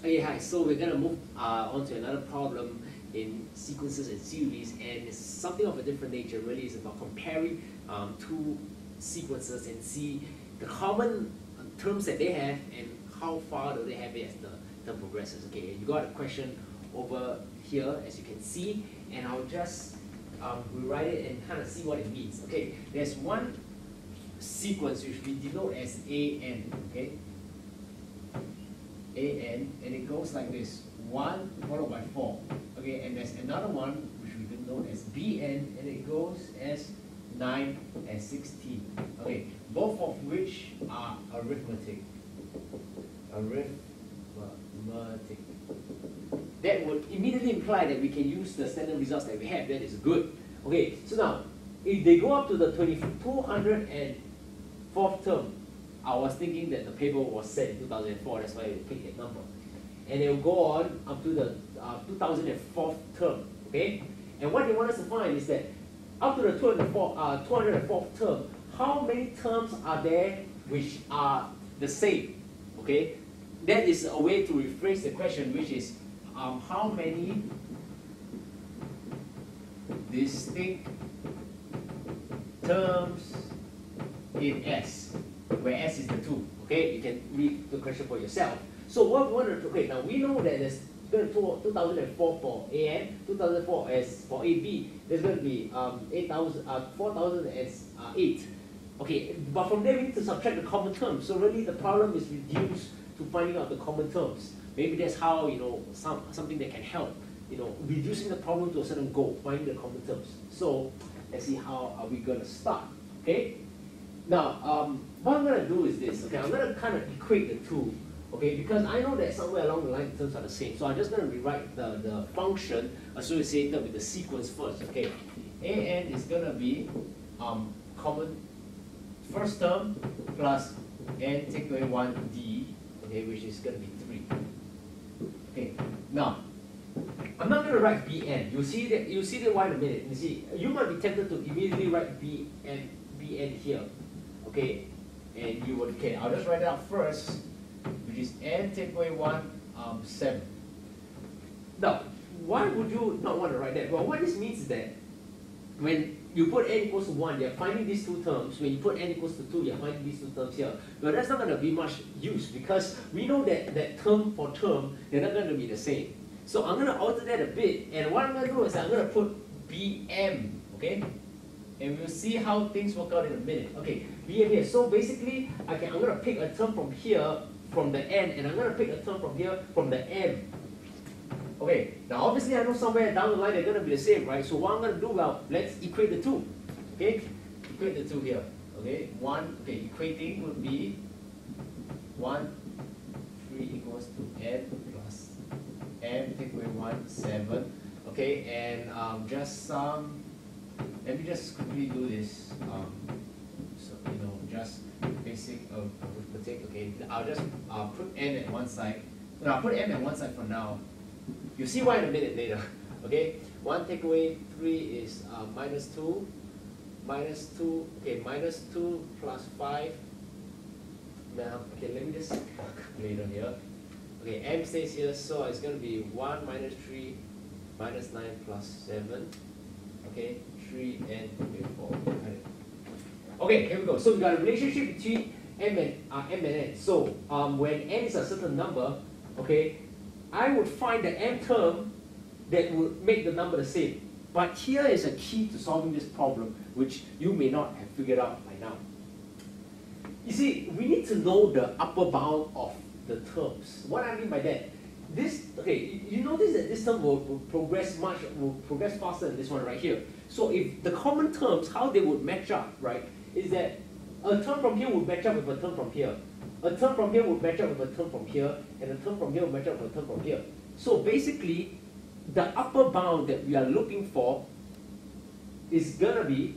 Hey, hi. So we're going to move on to another problem in sequences and series, and it's something of a different nature. Really, it's about comparing two sequences and see the common terms that they have and how far do they have it as the term progresses. Okay, you got a question over here, as you can see, and I'll just rewrite it and kind of see what it means. Okay, there's one sequence which we denote as AN. Okay. AN, and it goes like this: 1 followed by 4. Okay, and there's another one which we denote as BN, and it goes as 9 and 16. Okay, both of which are arithmetic. Arithmetic. That would immediately imply that we can use the standard results that we have. That is good. Okay, so now if they go up to the 204th term, I was thinking that the paper was set in 2004, that's why we picked that number. And it will go on up to the 2004th term, okay? And what they want us to find is that up to the 204th term, how many terms are there which are the same, okay? That is a way to rephrase the question, which is how many distinct terms in S, where S is the 2, okay? You can read the question for yourself. So what we want to, okay, now we know that there's 2004 for AN, 2004 as for AB, there's going to be 4008. Okay, but from there we need to subtract the common terms. So really the problem is reduced to finding out the common terms. Maybe that's how, you know, something that can help, you know, reducing the problem to a certain goal, finding the common terms. So let's see how are we going to start, okay? Now, what I'm going to do is this, okay, I'm going to kind of equate the two, okay, because I know that somewhere along the line the terms are the same, so I'm just going to rewrite the function associated with the sequence first, okay. AN is going to be common first term plus N take away 1D, okay, which is going to be 3. Okay, now, I'm not going to write BN, you'll see that why in a minute, you see, you might be tempted to immediately write BN here. Okay, and you would, okay, I'll just write it out first, which is N take away 1, 7. Now, why would you not want to write that? Well, what this means is that when you put N equals to 1, you're finding these two terms. When you put N equals to 2, you're finding these two terms here. But that's not going to be much use because we know that, term for term, they're not going to be the same. So I'm going to alter that a bit, and what I'm going to do is I'm going to put BM, okay? And we'll see how things work out in a minute. Okay, BM here. So basically, I'm going to pick a term from here, from the N, and I'm going to pick a term from here, from the M. Okay, now obviously I know somewhere down the line they're going to be the same, right? So what I'm going to do, well, let's equate the two. Okay, equate the two here. Okay, equating would be 1, 3 equals to N plus M, take away 1, 7. Okay, and just some... Let me just quickly do this, so, you know, just basic arithmetic, okay, I'll just put N at one side, no, I'll put M at one side for now, you'll see why in a minute later, okay, 1 take away 3 is minus 2, okay, minus 2 plus 5, now, okay, let me just calculate on here, okay, M stays here, so it's going to be 1 minus 3, minus 9 plus 7, okay, 3 and 4. Okay, here we go. So we got a relationship between M and N. So when N is a certain number, okay, I would find the M term that would make the number the same. But here is a key to solving this problem, which you may not have figured out by now. You see, we need to know the upper bound of the terms. What I mean by that? This, okay, you notice that this term will progress faster than this one right here. So if the common terms, how they would match up, right, is that a term from here would match up with a term from here. A term from here would match up with a term from here, and a term from here would match up with a term from here. So basically, the upper bound that we are looking for is gonna be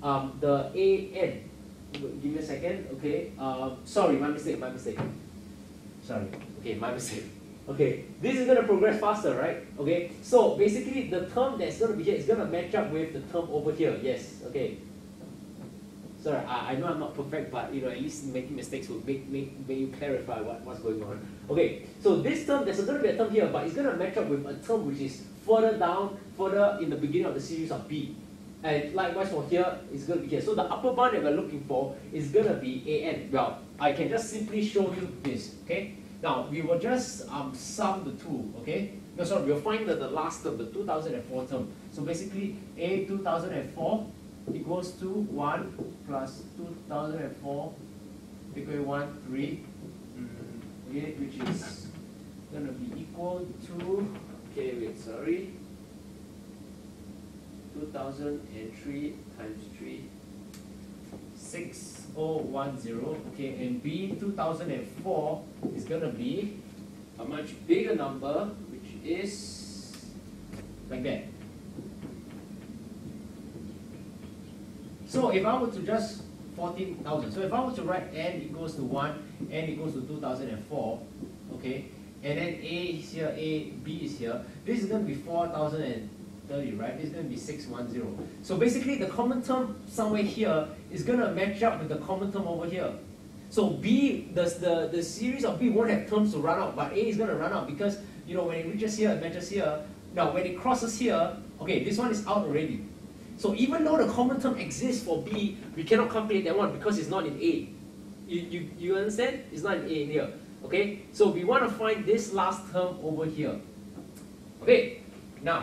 the AN. Give me a second, okay. Sorry, my mistake. Sorry. Okay, my mistake. Okay, this is going to progress faster, right? Okay, so basically the term that's going to be here is going to match up with the term over here. Yes, okay. So I know I'm not perfect, but you know, at least making mistakes will make you clarify what's going on. Okay, so this term, there's going to be a term here, but it's going to match up with a term which is further down, further in the beginning of the series of B. And likewise for here, it's going to be here. So the upper bound that we're looking for is going to be AN. Well, I can just simply show you this, okay? Now, we will just sum the two, okay? No, sorry, we'll find the last term, the 2004 term. So basically, A 2004 equals to 1 plus 2004 equal 1, 3, okay, which is going to be equal to, okay, wait, sorry, 2003 times 3, 6010, okay, and B 2004 is going to be a much bigger number, which is like that. So if I were to just 14,000, so if I were to write N equals to 1, N equals to 2004, okay, and then A is here, A, B is here, this is going to be 4,030, right? This is going to be 610. So basically the common term somewhere here is going to match up with the common term over here. So B, the series of B won't have terms to run out, but A is going to run out because, you know, when it reaches here, it matches here. Now when it crosses here, okay, this one is out already. So even though the common term exists for B, we cannot calculate that one because it's not in A. You understand? It's not in A in here. Okay? So we want to find this last term over here. Okay? Now,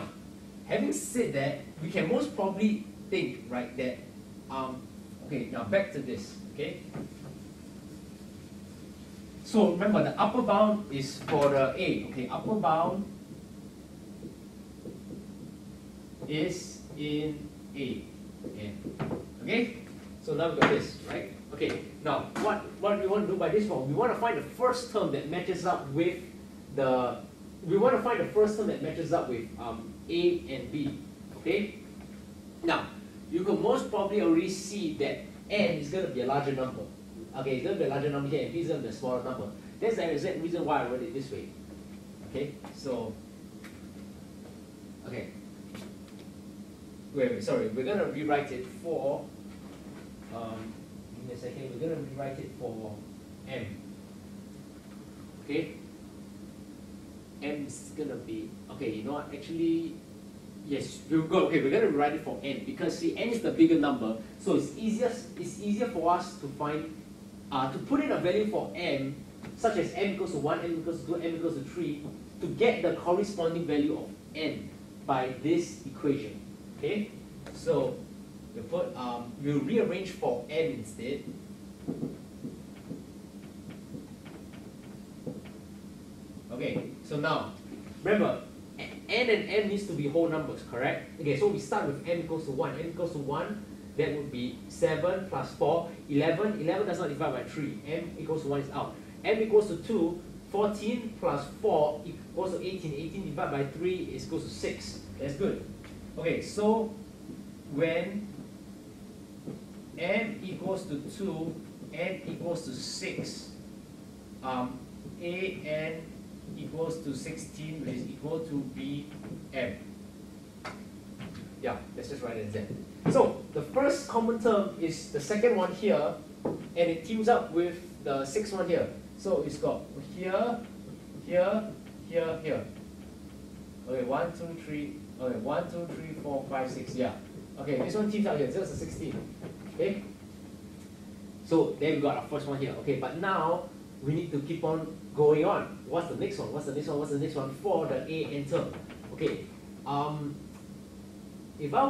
having said that, we can most probably think, right, that, okay, now back to this, okay? So remember, the upper bound is for the A, okay? Upper bound is in A. Okay. Okay? So now we've got this, right? Okay, now what we want to do by this one, we want to find the first term that matches up with the A and B. Okay? Now, you can most probably already see that N is gonna be a larger number. Okay, it's gonna be a larger number here, and B is gonna be a smaller number. That's the exact reason why I wrote it this way. Okay, so okay. Wait, sorry, we're going to rewrite it for, in a second, we're going to rewrite it for M, okay? M is going to be, okay, you know what, actually, yes, we'll go, okay, we're going to rewrite it for N, because see, N is the bigger number, so it's easier for us to find, to put in a value for M, such as M equals to 1, M equals to 2, M equals to 3, to get the corresponding value of N by this equation. Okay, so we put we'll rearrange for N instead. Okay, so now remember N and M needs to be whole numbers, correct? Okay, so we start with M equals to 1. M equals to 1, that would be 7 plus 4, 11. 11 does not divide by 3. M equals to 1 is out. M equals to 2, 14 plus 4 equals to 18. 18 divided by 3 is equals to 6. That's good. Okay, so when M equals to 2, N equals to 6, AN equals to 16, which is equal to BM. Yeah, let's just write it down. So the first common term is the second one here, and it teams up with the sixth one here. So it's got here, here, here, here. Okay, 1, 2, 3. Okay, 1, 2, 3, 4, 5, 6, yeah. Okay, this one teams out here, just a 16. Okay? So, there we got our first one here. Okay, but now, we need to keep on going on. What's the next one? What's the next one? What's the next one for the A and term? Okay, if I